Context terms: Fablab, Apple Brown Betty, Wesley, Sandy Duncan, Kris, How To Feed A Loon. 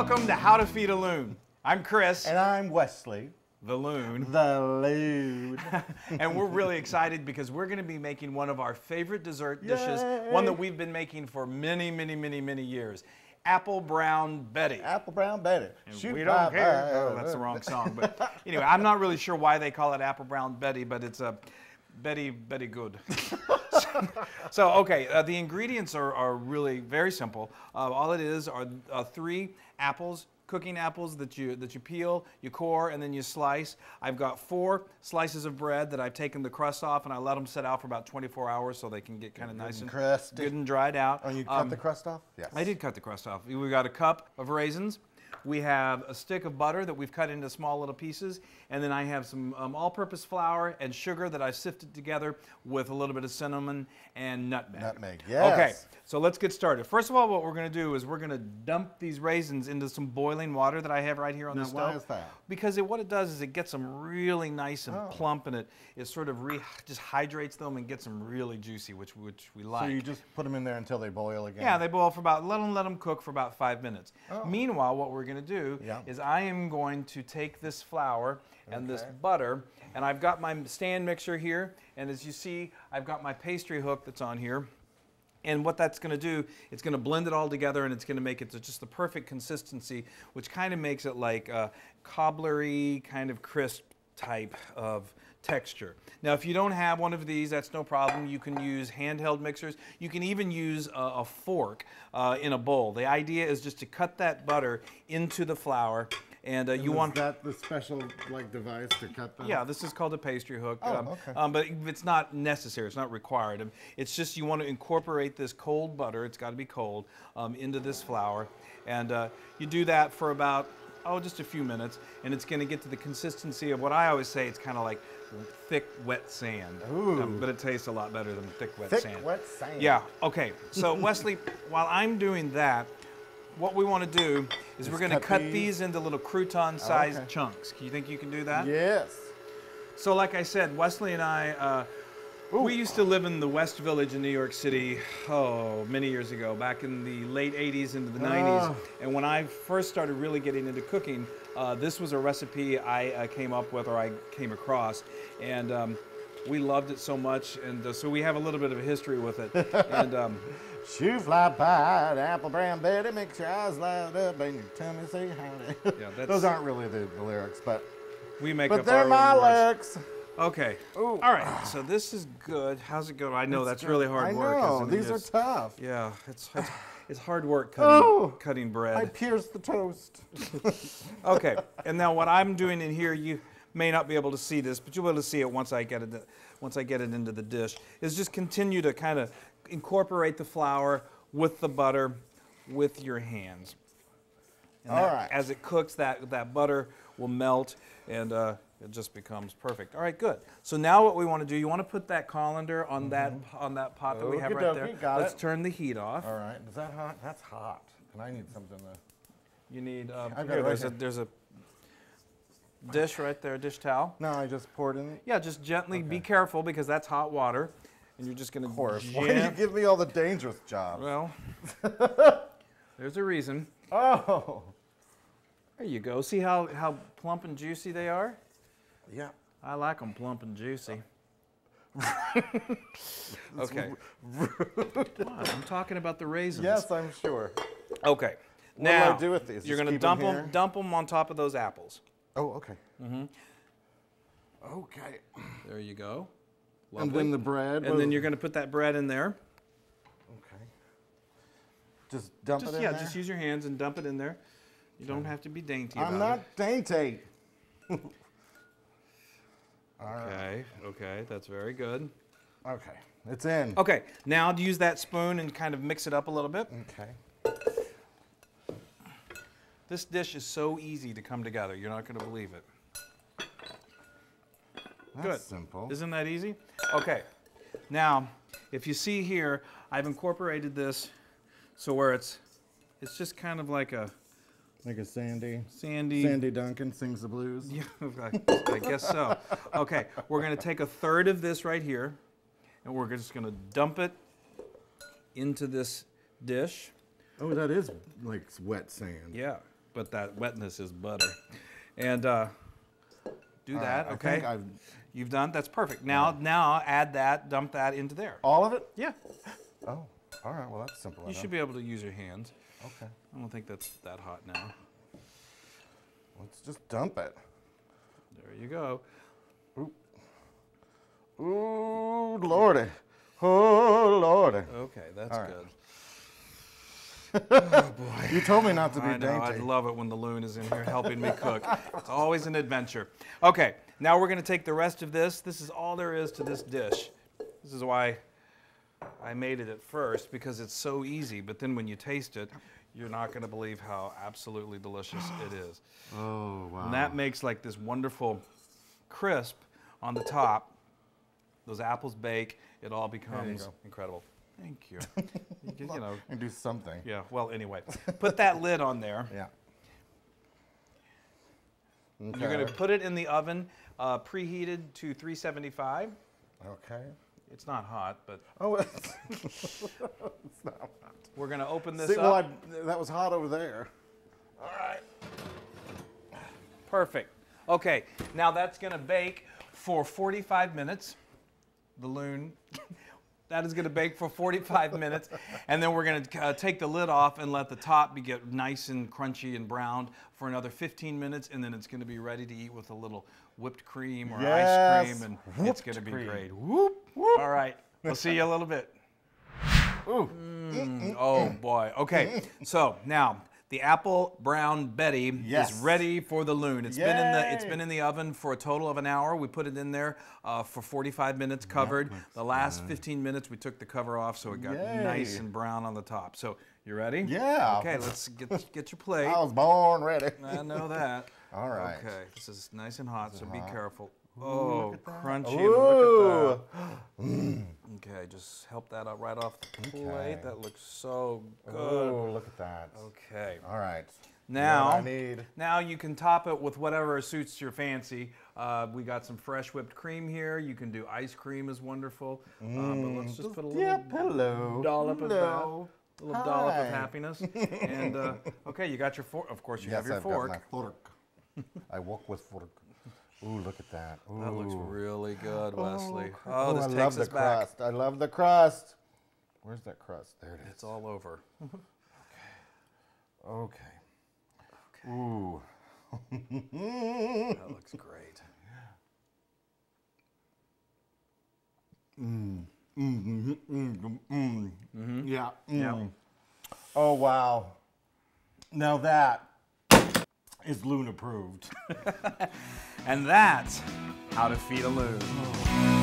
Welcome to How to Feed a Loon. I'm Kris. And I'm Wesley. The Loon. The Loon. And we're really excited because we're going to be making one of our favorite dessert dishes, one that we've been making for many years. Apple Brown Betty. Apple Brown Betty. Shoot, we don't care. Oh, that's the wrong song. But anyway, I'm not really sure why they call it Apple Brown Betty, but it's a Betty good. So, okay, the ingredients are really very simple. All it is are 3 apples, cooking apples that you peel, you core, and then you slice. I've got 4 slices of bread that I've taken the crust off, and I let them sit out for about 24 hours so they can get kind of nice and crusty, good and dried out. Oh, you cut the crust off? Yes. I did cut the crust off. We've got a cup of raisins. We have a stick of butter that we've cut into small little pieces, and then I have some all-purpose flour and sugar that I sifted together with a little bit of cinnamon and nutmeg. Nutmeg, yes. Okay, so let's get started. First of all, what we're going to do is we're going to dump these raisins into some boiling water that I have right here on the stove. Why is that? Because what it does is it gets them really nice and plump, and it sort of just hydrates them and gets them really juicy, which we like. So you just put them in there until they boil again? Yeah, they boil for about, let them cook for about 5 minutes. Oh. Meanwhile, what we're going to do is I am going to take this flour and this butter, and I've got my stand mixer here, and as you see, I've got my pastry hook that's on here, and what that's going to do, it's going to blend it all together, and it's going to make it to just the perfect consistency, which kind of makes it like a cobblery kind of crisp type of texture. Now, if you don't have one of these, that's no problem. You can use handheld mixers. You can even use a fork in a bowl. The idea is just to cut that butter into the flour, and you want that the special like device to cut that. Yeah, this is called a pastry hook. Oh, okay. But it's not necessary. It's not required. It's just you want to incorporate this cold butter. It's got to be cold into this flour, and you do that for about. Oh, just a few minutes, and it's going to get to the consistency of what I always say. It's kind of like thick, wet sand. Ooh. But it tastes a lot better than thick, wet sand. Thick, wet sand. Yeah. Okay. So, Wesley, while I'm doing that, what we want to do is we're going to cut these into little crouton-sized chunks. Do you think you can do that? Yes. So, like I said, Wesley and I, we used to live in the West Village in New York City, many years ago, back in the late 80s into the 90s. And when I first started really getting into cooking, this was a recipe I came up with, or I came across, and we loved it so much, and so we have a little bit of a history with it. And, shoe fly pie, apple brown Betty, makes your eyes light up and your tummy say howdy. Yeah, that's, those aren't really the lyrics, but we make up our own lyrics. But they're my lyrics. Okay. Ooh. All right. So this is good. How's it going? I know that's really hard work. I know. These are tough. Yeah. It's hard work cutting bread. I pierced the toast. Okay. And now what I'm doing in here, you may not be able to see this, but you'll be able to see it once I get it into the dish. Is just continue to kind of incorporate the flour with the butter with your hands. And all right. As it cooks, that butter will melt and. It just becomes perfect. All right, good. So now what we want to do, you want to put that colander on that pot that we have right there. Let's turn the heat off. All right. Is that hot? That's hot. And I need something to. You need. Here, there's a dish right there, a dish towel. No, I just poured in it. Yeah, just gently. Be careful because that's hot water, and you're just going to. Why do you give me all the dangerous jobs? Well, there's a reason. Oh. There you go. See how plump and juicy they are. Yeah. I like them plump and juicy. Okay. Wow, I'm talking about the raisins. Yes, I'm sure. Okay. Now, what do I do with these? You're going to dump them on top of those apples. Oh, okay. Okay. There you go. Lovely. And then the bread. And then you're going to put that bread in there. Okay. Just dump it in there? Yeah, just use your hands and dump it in there. You don't have to be dainty about it. I'm not dainty. Okay, okay, that's very good. Okay, it's in. Okay, now use that spoon and kind of mix it up a little bit. Okay. This dish is so easy to come together, you're not going to believe it. That's simple. Isn't that easy? Okay, now, if you see here, I've incorporated this so where it's just kind of like a... Like a Sandy Duncan sings the blues. Yeah, I guess so. Okay, we're going to take a third of this right here, and we're just going to dump it into this dish. Oh, that is like wet sand. Yeah, but that wetness is butter. And do that, okay? I think you've done, that's perfect. Now, now add that, dump that into there. All of it? Yeah. Oh, all right, well that's simple. You should be able to use your hands. Okay. I don't think that's that hot now. Let's just dump it. There you go. Oop. Ooh, lordy. Oh, lordy. Okay, that's good. Oh, boy. You told me not to be dainty. I know, I love it when the loon is in here helping me cook. It's always an adventure. Okay, now we're going to take the rest of this. This is all there is to this dish. This is why I made it at first, because it's so easy, but then when you taste it, you're not going to believe how absolutely delicious it is. Oh, wow. And that makes like this wonderful crisp on the top. Those apples bake, it all becomes incredible. Thank you. You can, you know, and do something. Yeah, well, anyway. Put that lid on there. Yeah. Okay. You're going to put it in the oven, preheated to 375. Okay. It's not hot, but... Oh, it's not hot. We're going to open this up. Well, that was hot over there. All right. Perfect. Okay, now that's going to bake for 45 minutes. The loon. That is going to bake for 45 minutes, and then we're going to take the lid off and let the top get nice and crunchy and browned for another 15 minutes, and then it's going to be ready to eat with a little whipped cream or ice cream, and it's going to be great. Whoop, whoop. All right, we'll see you a little bit. Ooh. Oh, boy. Okay, so now the Apple Brown Betty is ready for the loon. It's been in the oven for a total of an hour. We put it in there for 45 minutes covered. The last 15 minutes we took the cover off, so it got nice and brown on the top. So you ready? Yeah. Okay, let's get your plate. I was born ready. I know that. All right. Okay, this is nice and hot, so be careful. Oh, crunchy. Look at that. Okay, just help that out right off the plate. That looks so good. Oh, look at that. Okay. All right. Now, now you can top it with whatever suits your fancy. We got some fresh whipped cream here. You can do ice cream is wonderful. But let's just put a little dollop of that. A little dollop of happiness. And okay, you got your fork. Of course, you have your fork. Got my fork. I walk with fork. Ooh, look at that. Ooh. That looks really good, Wesley. Oh, this takes us back. I love the crust. Where's that crust? There it is. It's all over. Okay. Okay. Ooh. That looks great. Yeah. Yeah. Oh, wow. Now that is loon approved. And that's How to Feed a Loon.